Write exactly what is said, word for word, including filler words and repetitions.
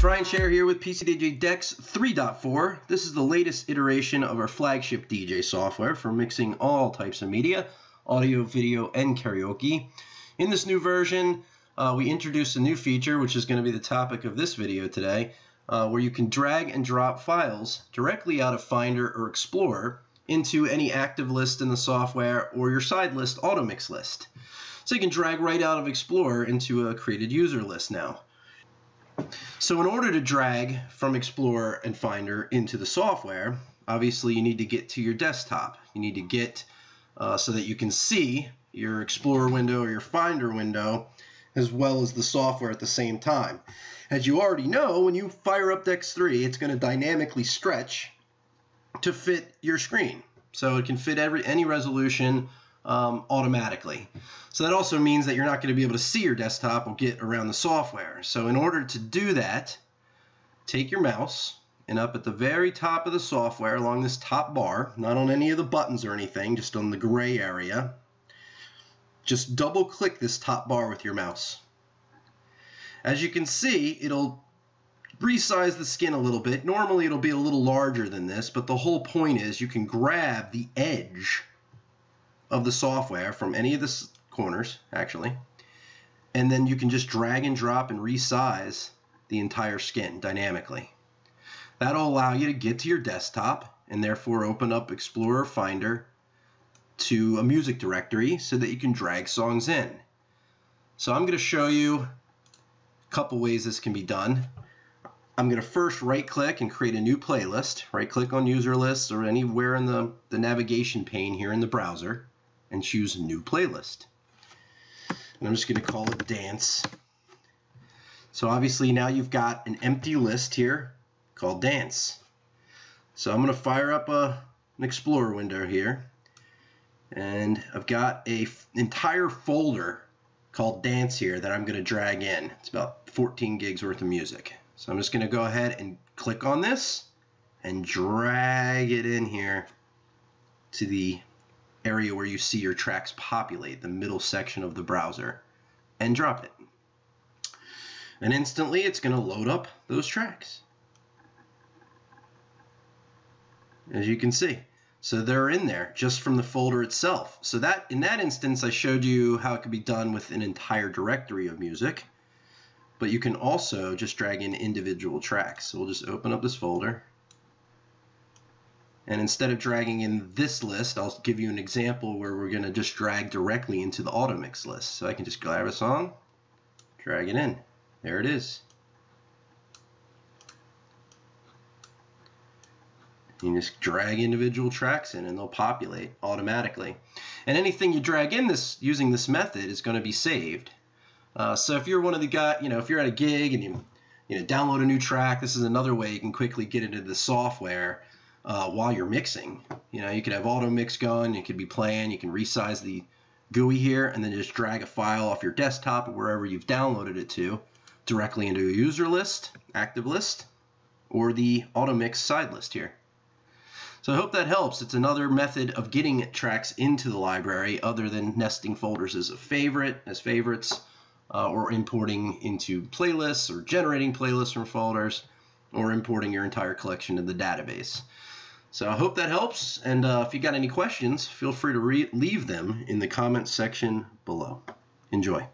Try and Share here with P C D J DEX three point four. This is the latest iteration of our flagship D J software for mixing all types of media, audio, video, and karaoke. In this new version, uh, we introduced a new feature, which is going to be the topic of this video today, uh, where you can drag and drop files directly out of Finder or Explorer into any active list in the software or your side list, auto-mix list. So you can drag right out of Explorer into a created user list now. So in order to drag from Explorer and Finder into the software, obviously you need to get to your desktop. You need to get uh, so that you can see your Explorer window or your Finder window as well as the software at the same time. As you already know, when you fire up DEX three, it's going to dynamically stretch to fit your screen. So it can fit every any resolution um, automatically. So that also means that you're not going to be able to see your desktop or get around the software. So in order to do that, take your mouse and up at the very top of the software along this top bar, not on any of the buttons or anything, just on the gray area, just double click this top bar with your mouse. As you can see, it'll resize the skin a little bit. Normally it'll be a little larger than this, but the whole point is you can grab the edge of the software from any of the corners, actually, and then you can just drag and drop and resize the entire skin dynamically. That'll allow you to get to your desktop and therefore open up Explorer Finder to a music directory so that you can drag songs in. So I'm going to show you a couple ways this can be done. I'm going to first right-click and create a new playlist. Right-click on user lists or anywhere in the, the navigation pane here in the browser and choose new playlist. And I'm just going to call it dance. So obviously now you've got an empty list here called dance. So I'm going to fire up a, an Explorer window here. And I've got an entire folder called dance here that I'm going to drag in. It's about fourteen gigs worth of music. So I'm just going to go ahead and click on this and drag it in here to the area where you see your tracks populate, the middle section of the browser, and drop it. And instantly it's going to load up those tracks. As you can see. So they're in there just from the folder itself. So that in that instance, I showed you how it could be done with an entire directory of music. But you can also just drag in individual tracks. So we'll just open up this folder. And instead of dragging in this list, I'll give you an example where we're going to just drag directly into the auto mix list. So I can just grab a song, drag it in. There it is. You can just drag individual tracks in and they'll populate automatically. And anything you drag in this using this method is going to be saved. Uh, so if you're one of the guy, you know, if you're at a gig and you, you know, download a new track, this is another way you can quickly get into the software uh, while you're mixing. You know, you could have auto mix going, you could be playing, you can resize the G U I here, and then just drag a file off your desktop or wherever you've downloaded it to directly into a user list, active list, or the auto mix side list here. So I hope that helps. It's another method of getting tracks into the library other than nesting folders as a favorite, as favorites. Uh, or importing into playlists or generating playlists from folders or importing your entire collection to the database. So I hope that helps, and uh, if you got any questions, feel free to re leave them in the comments section below. Enjoy.